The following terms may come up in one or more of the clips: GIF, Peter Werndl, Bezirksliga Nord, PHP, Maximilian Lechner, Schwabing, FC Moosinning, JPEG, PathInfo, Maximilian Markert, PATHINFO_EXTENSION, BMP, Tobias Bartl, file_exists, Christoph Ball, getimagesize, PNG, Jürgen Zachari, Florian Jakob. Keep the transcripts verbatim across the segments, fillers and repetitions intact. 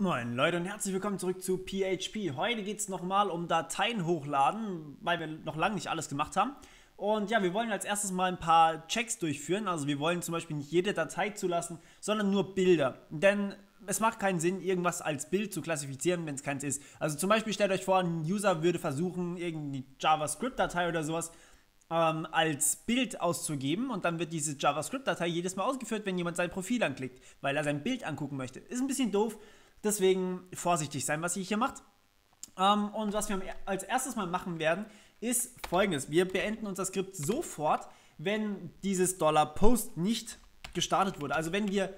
Moin Leute und herzlich willkommen zurück zu P H P. Heute geht es nochmal um Dateien hochladen, weil wir noch lange nicht alles gemacht haben. Und ja, wir wollen als erstes mal ein paar Checks durchführen. Also wir wollen zum Beispiel nicht jede Datei zulassen, sondern nur Bilder. Denn es macht keinen Sinn, irgendwas als Bild zu klassifizieren, wenn es keins ist. Also zum Beispiel stellt euch vor, ein User würde versuchen, irgendeine JavaScript-Datei oder sowas Ähm, als Bild auszugeben, und dann wird diese JavaScript-Datei jedes Mal ausgeführt, wenn jemand sein Profil anklickt, weil er sein Bild angucken möchte. Ist ein bisschen doof, deswegen vorsichtig sein, was ihr hier macht. Ähm, und was wir als erstes mal machen werden, ist folgendes: Wir beenden unser Skript sofort, wenn dieses $_POST nicht gestartet wurde. Also wenn wir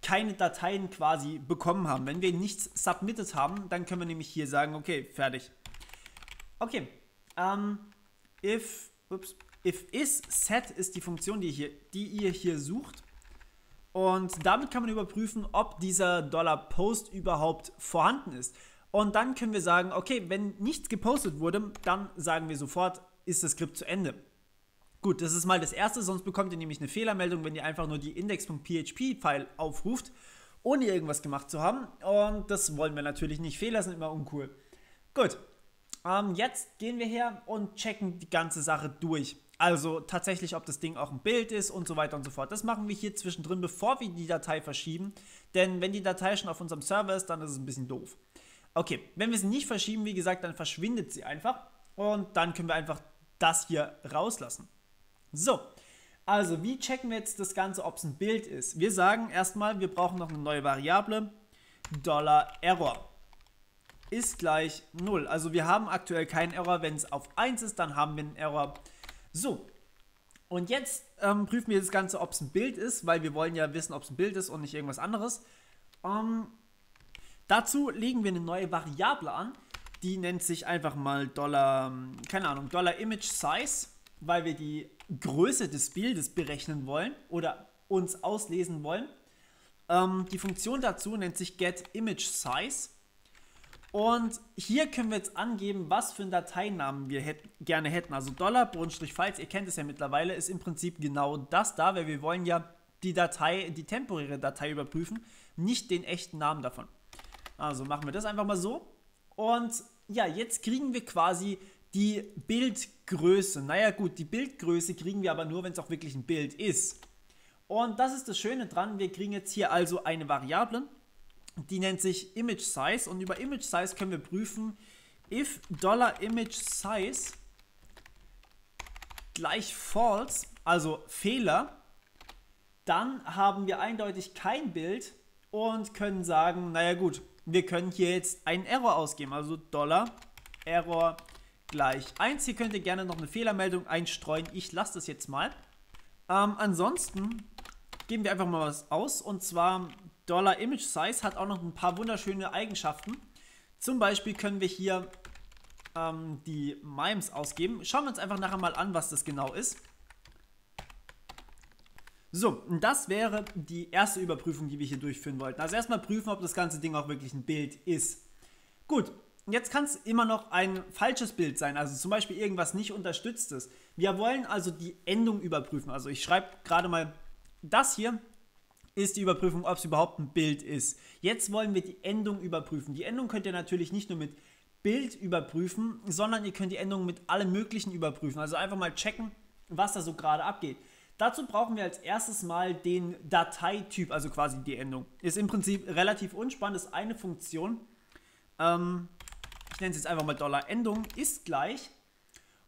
keine Dateien quasi bekommen haben, wenn wir nichts submitted haben, dann können wir nämlich hier sagen, okay, fertig. Okay, ähm, if... Ups. If is set ist die Funktion, die, hier, die ihr hier sucht, und damit kann man überprüfen, ob dieser $_POST überhaupt vorhanden ist. Und dann können wir sagen, okay, wenn nichts gepostet wurde, dann sagen wir sofort, ist das Skript zu Ende. Gut, das ist mal das Erste, sonst bekommt ihr nämlich eine Fehlermeldung, wenn ihr einfach nur die index.php-File aufruft, ohne irgendwas gemacht zu haben, und das wollen wir natürlich nicht. Fehler sind immer uncool. Gut. Jetzt gehen wir her und checken die ganze Sache durch. Also tatsächlich, ob das Ding auch ein Bild ist und so weiter und so fort. Das machen wir hier zwischendrin, bevor wir die Datei verschieben. Denn wenn die Datei schon auf unserem Server ist, dann ist es ein bisschen doof. Okay, wenn wir sie nicht verschieben, wie gesagt, dann verschwindet sie einfach. Und dann können wir einfach das hier rauslassen. So, also wie checken wir jetzt das Ganze, ob es ein Bild ist? Wir sagen erstmal, wir brauchen noch eine neue Variable, $Error. Ist gleich null. Also wir haben aktuell keinen Error. Wenn es auf eins ist, dann haben wir einen Error. So, und jetzt ähm, prüfen wir das Ganze, ob es ein Bild ist, weil wir wollen ja wissen, ob es ein Bild ist und nicht irgendwas anderes. Ähm, dazu legen wir eine neue Variable an. Die nennt sich einfach mal Dollar, keine Ahnung, $ImageSize, weil wir die Größe des Bildes berechnen wollen oder uns auslesen wollen. Ähm, die Funktion dazu nennt sich getimagesize. Und hier können wir jetzt angeben, was für einen Dateinamen wir hätt, gerne hätten. Also $_Files, ihr kennt es ja mittlerweile, ist im Prinzip genau das da, weil wir wollen ja die Datei, die temporäre Datei überprüfen, nicht den echten Namen davon. Also machen wir das einfach mal so. Und ja, jetzt kriegen wir quasi die Bildgröße. Naja gut, die Bildgröße kriegen wir aber nur, wenn es auch wirklich ein Bild ist. Und das ist das Schöne dran, wir kriegen jetzt hier also eine Variable. Die nennt sich ImageSize, und über ImageSize können wir prüfen, if $ImageSize gleich false, also Fehler, dann haben wir eindeutig kein Bild und können sagen, naja gut, wir können hier jetzt einen Error ausgeben, also $Error gleich eins. Hier könnt ihr gerne noch eine Fehlermeldung einstreuen, ich lasse das jetzt mal. Ähm, ansonsten geben wir einfach mal was aus, und zwar $ImageSize hat auch noch ein paar wunderschöne Eigenschaften. Zum Beispiel können wir hier ähm, die Mimes ausgeben. Schauen wir uns einfach nachher mal an, was das genau ist. So, das wäre die erste Überprüfung, die wir hier durchführen wollten. Also erstmal prüfen, ob das ganze Ding auch wirklich ein Bild ist. Gut, jetzt kann es immer noch ein falsches Bild sein, also zum Beispiel irgendwas nicht unterstütztes. Wir wollen also die Endung überprüfen. Also ich schreibe gerade mal das hier. Ist die Überprüfung, ob es überhaupt ein Bild ist. Jetzt wollen wir die Endung überprüfen. Die Endung könnt ihr natürlich nicht nur mit Bild überprüfen, sondern ihr könnt die Endung mit allem Möglichen überprüfen. Also einfach mal checken, was da so gerade abgeht. Dazu brauchen wir als erstes mal den Dateityp, also quasi die Endung. Ist im Prinzip relativ unspannend, ist eine Funktion. Ähm, ich nenne es jetzt einfach mal $Endung ist gleich.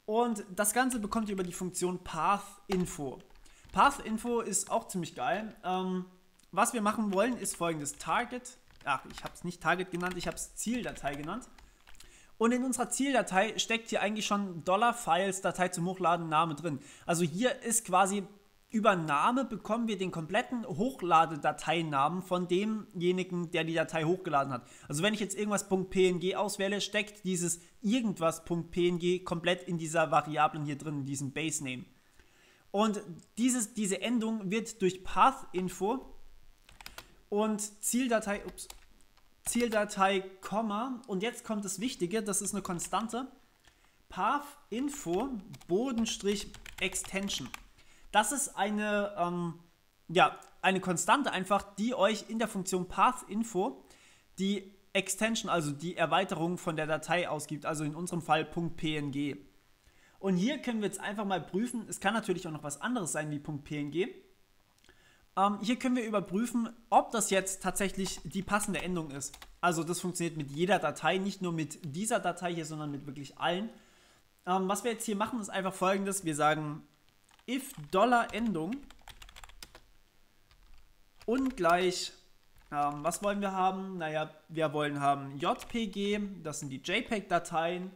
Und das Ganze bekommt ihr über die Funktion PathInfo. PathInfo ist auch ziemlich geil. Ähm, was wir machen wollen, ist folgendes: Target. Ach, ich habe es nicht Target genannt, ich habe es Zieldatei genannt. Und in unserer Zieldatei steckt hier eigentlich schon $Files, Datei zum Hochladen, Name drin. Also hier ist quasi über Name bekommen wir den kompletten Hochladedateinamen von demjenigen, der die Datei hochgeladen hat. Also wenn ich jetzt irgendwas .png auswähle, steckt dieses irgendwas .png komplett in dieser Variablen hier drin, in diesem Base-Name. Und dieses, diese Endung wird durch PathInfo und Zieldatei, ups, Zieldatei, Komma, und jetzt kommt das Wichtige, das ist eine Konstante, PathInfo Bodenstrich Extension. Das ist eine, ähm, ja, eine Konstante einfach, die euch in der Funktion PathInfo die Extension, also die Erweiterung von der Datei ausgibt, also in unserem Fall .png. Und hier können wir jetzt einfach mal prüfen, es kann natürlich auch noch was anderes sein wie .png. Ähm, hier können wir überprüfen, ob das jetzt tatsächlich die passende Endung ist. Also das funktioniert mit jeder Datei, nicht nur mit dieser Datei hier, sondern mit wirklich allen. Ähm, was wir jetzt hier machen, ist einfach Folgendes. Wir sagen if $Endung ungleich, ähm, was wollen wir haben? Naja, wir wollen haben J P G, das sind die JPEG-Dateien.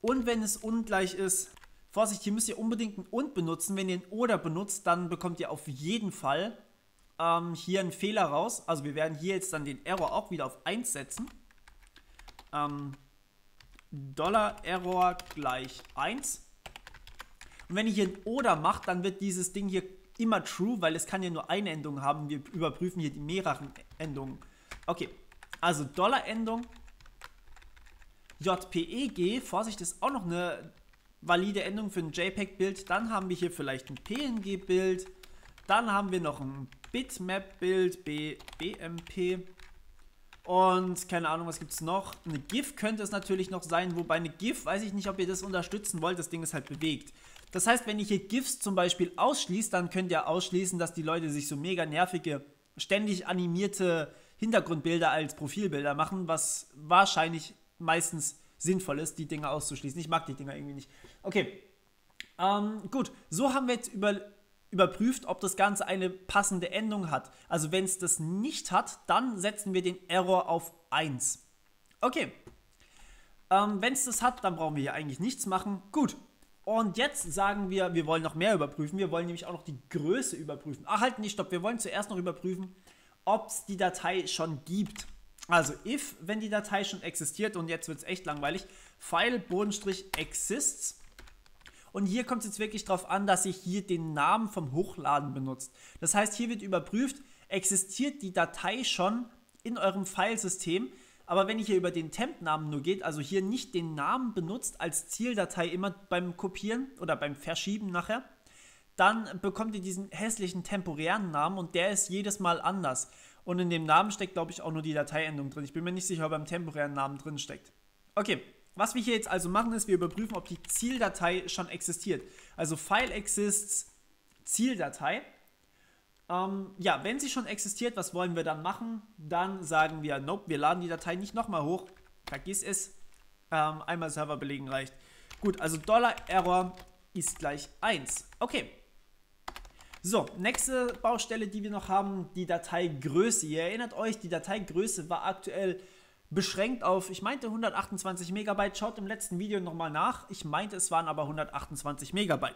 Und wenn es ungleich ist, Vorsicht, hier müsst ihr unbedingt ein und benutzen. Wenn ihr ein oder benutzt, dann bekommt ihr auf jeden Fall ähm, hier einen Fehler raus. Also wir werden hier jetzt dann den Error auch wieder auf eins setzen. Ähm, $Error gleich eins. Und wenn ihr hier ein oder macht, dann wird dieses Ding hier immer true, weil es kann ja nur eine Endung haben. Wir überprüfen hier die mehreren Endungen. Okay, also $Endung J P E G, Vorsicht, ist auch noch eine valide Endung für ein JPEG-Bild. Dann haben wir hier vielleicht ein P N G-Bild. Dann haben wir noch ein Bitmap-Bild, B M P. Und keine Ahnung, was gibt es noch? Eine GIF könnte es natürlich noch sein, wobei eine GIF, weiß ich nicht, ob ihr das unterstützen wollt. Das Ding ist halt bewegt. Das heißt, wenn ihr hier GIFs zum Beispiel ausschließt, dann könnt ihr ausschließen, dass die Leute sich so mega nervige, ständig animierte Hintergrundbilder als Profilbilder machen, was wahrscheinlich meistens sinnvoll ist, die Dinger auszuschließen. Ich mag die Dinger irgendwie nicht. Okay, ähm, gut. So haben wir jetzt über, überprüft, ob das Ganze eine passende Endung hat. Also wenn es das nicht hat, dann setzen wir den Error auf eins. Okay, ähm, wenn es das hat, dann brauchen wir hier eigentlich nichts machen. Gut, und jetzt sagen wir, wir wollen noch mehr überprüfen. Wir wollen nämlich auch noch die Größe überprüfen. Ach, halt, nicht, stopp. Wir wollen zuerst noch überprüfen, ob es die Datei schon gibt. Also if, wenn die Datei schon existiert, und jetzt wird es echt langweilig, file_exists. Und hier kommt es jetzt wirklich darauf an, dass ihr hier den Namen vom Hochladen benutzt. Das heißt, hier wird überprüft, existiert die Datei schon in eurem Filesystem. Aber wenn ihr hier über den Temp-Namen nur geht, also hier nicht den Namen benutzt als Zieldatei immer beim Kopieren oder beim Verschieben nachher, dann bekommt ihr diesen hässlichen temporären Namen, und der ist jedes Mal anders. Und in dem Namen steckt, glaube ich, auch nur die Dateiendung drin. Ich bin mir nicht sicher, ob er im temporären Namen drin steckt. Okay, was wir hier jetzt also machen, ist, wir überprüfen, ob die Zieldatei schon existiert. Also file_exists Zieldatei. Ähm, ja, wenn sie schon existiert, was wollen wir dann machen? Dann sagen wir, nope, wir laden die Datei nicht nochmal hoch. Vergiss es. Ähm, einmal Server belegen reicht. Gut, also $Error ist gleich eins. Okay. So, nächste Baustelle, die wir noch haben, die Dateigröße. Ihr erinnert euch, die Dateigröße war aktuell beschränkt auf, ich meinte hundertachtundzwanzig Megabyte. Schaut im letzten Video nochmal nach. Ich meinte, es waren aber hundertachtundzwanzig Megabyte.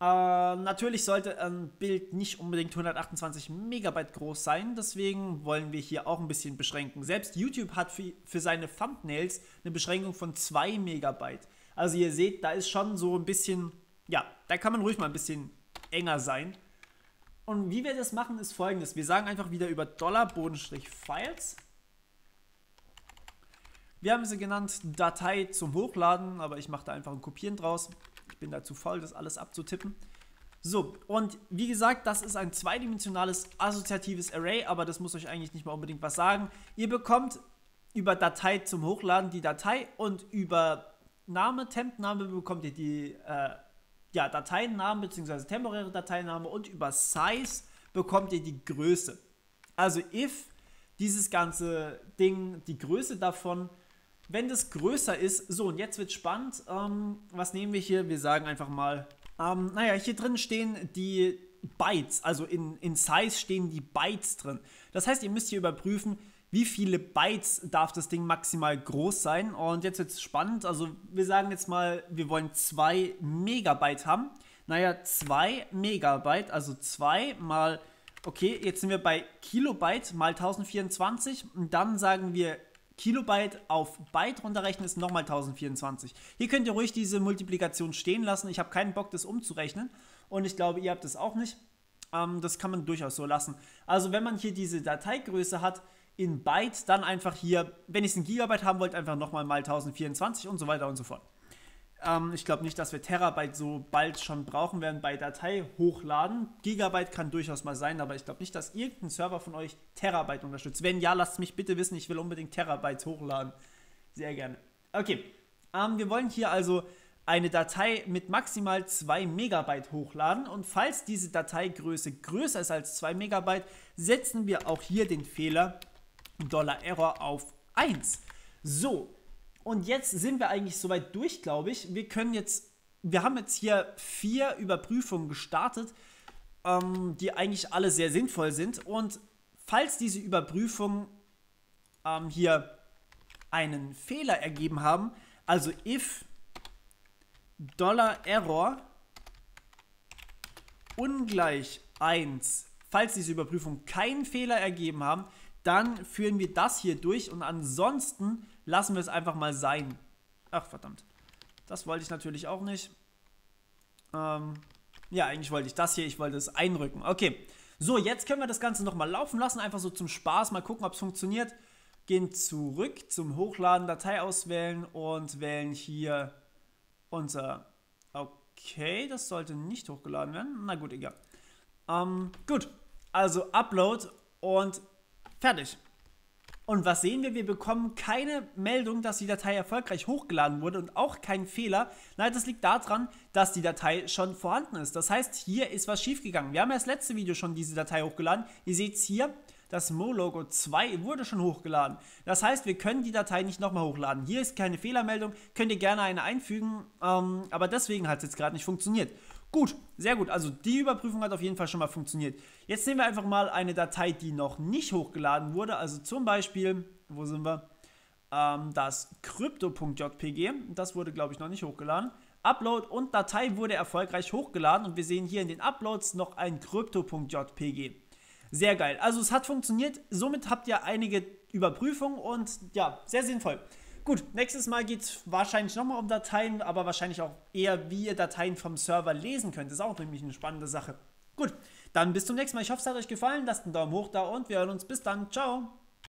Äh, natürlich sollte ein Bild nicht unbedingt hundertachtundzwanzig Megabyte groß sein. Deswegen wollen wir hier auch ein bisschen beschränken. Selbst YouTube hat für, für seine Thumbnails eine Beschränkung von zwei Megabyte. Also ihr seht, da ist schon so ein bisschen, ja, da kann man ruhig mal ein bisschen enger sein. Und wie wir das machen, ist Folgendes. Wir sagen einfach wieder über $Files. Wir haben sie genannt Datei zum Hochladen, aber ich mache da einfach ein Kopieren draus. Ich bin da zu faul, das alles abzutippen. So, und wie gesagt, das ist ein zweidimensionales assoziatives Array, aber das muss euch eigentlich nicht mal unbedingt was sagen. Ihr bekommt über Datei zum Hochladen die Datei, und über Name, Tempname bekommt ihr die äh, Ja, Dateinamen bzw. temporäre Dateiname, und über Size bekommt ihr die Größe. Also if dieses ganze Ding, die Größe davon, wenn das größer ist, so, und jetzt wird spannend, ähm, was nehmen wir hier? Wir sagen einfach mal, ähm, naja, hier drin stehen die Bytes, also in, in Size stehen die Bytes drin. Das heißt, ihr müsst hier überprüfen, wie viele Bytes darf das Ding maximal groß sein. Und jetzt wird es spannend. Also wir sagen jetzt mal, wir wollen zwei Megabyte haben. Naja, zwei Megabyte, also zwei mal, okay, jetzt sind wir bei Kilobyte mal tausendvierundzwanzig. Und dann sagen wir, Kilobyte auf Byte runterrechnen ist nochmal tausendvierundzwanzig. Hier könnt ihr ruhig diese Multiplikation stehen lassen. Ich habe keinen Bock, das umzurechnen. Und ich glaube, ihr habt das auch nicht. Ähm, das kann man durchaus so lassen. Also wenn man hier diese Dateigröße hat, in Byte, dann einfach hier, wenn ich es in Gigabyte haben wollte, einfach nochmal mal tausendvierundzwanzig und so weiter und so fort. Ähm, ich glaube nicht, dass wir Terabyte so bald schon brauchen werden bei Datei hochladen. Gigabyte kann durchaus mal sein, aber ich glaube nicht, dass irgendein Server von euch Terabyte unterstützt. Wenn ja, lasst mich bitte wissen, ich will unbedingt Terabyte hochladen. Sehr gerne. Okay, ähm, wir wollen hier also eine Datei mit maximal zwei Megabyte hochladen und falls diese Dateigröße größer ist als zwei Megabyte, setzen wir auch hier den Fehler $Error auf eins. So, und jetzt sind wir eigentlich soweit durch, glaube ich. Wir können jetzt, wir haben jetzt hier vier Überprüfungen gestartet, ähm, die eigentlich alle sehr sinnvoll sind. Und falls diese Überprüfungen ähm, hier einen Fehler ergeben haben, also if $Error ungleich eins, falls diese Überprüfungen keinen Fehler ergeben haben, dann führen wir das hier durch und ansonsten lassen wir es einfach mal sein. Ach, verdammt. Das wollte ich natürlich auch nicht. Ähm, ja, eigentlich wollte ich das hier. Ich wollte es einrücken. Okay. So, jetzt können wir das Ganze nochmal laufen lassen. Einfach so zum Spaß. Mal gucken, ob es funktioniert. Gehen zurück zum Hochladen, Datei auswählen und wählen hier unser... Okay, das sollte nicht hochgeladen werden. Na gut, egal. Ähm, gut. Also Upload und... fertig. Und was sehen wir? Wir bekommen keine Meldung, dass die Datei erfolgreich hochgeladen wurde und auch keinen Fehler. Nein, das liegt daran, dass die Datei schon vorhanden ist. Das heißt, hier ist was schiefgegangen. Wir haben ja das letzte Video schon diese Datei hochgeladen. Ihr seht es hier, das Mo-Logo zwei wurde schon hochgeladen. Das heißt, wir können die Datei nicht nochmal hochladen. Hier ist keine Fehlermeldung, könnt ihr gerne eine einfügen, ähm, aber deswegen hat es jetzt gerade nicht funktioniert. Gut, sehr gut. Also die Überprüfung hat auf jeden Fall schon mal funktioniert. Jetzt nehmen wir einfach mal eine Datei, die noch nicht hochgeladen wurde. Also zum Beispiel, wo sind wir? Ähm, das crypto.jpg. Das wurde, glaube ich, noch nicht hochgeladen. Upload und Datei wurde erfolgreich hochgeladen. Und wir sehen hier in den Uploads noch ein crypto.jpg. Sehr geil. Also es hat funktioniert. Somit habt ihr einige Überprüfungen und ja, sehr sinnvoll. Gut, nächstes Mal geht es wahrscheinlich nochmal um Dateien, aber wahrscheinlich auch eher, wie ihr Dateien vom Server lesen könnt. Das ist auch nämlich eine spannende Sache. Gut, dann bis zum nächsten Mal. Ich hoffe, es hat euch gefallen. Lasst einen Daumen hoch da und wir hören uns. Bis dann. Ciao.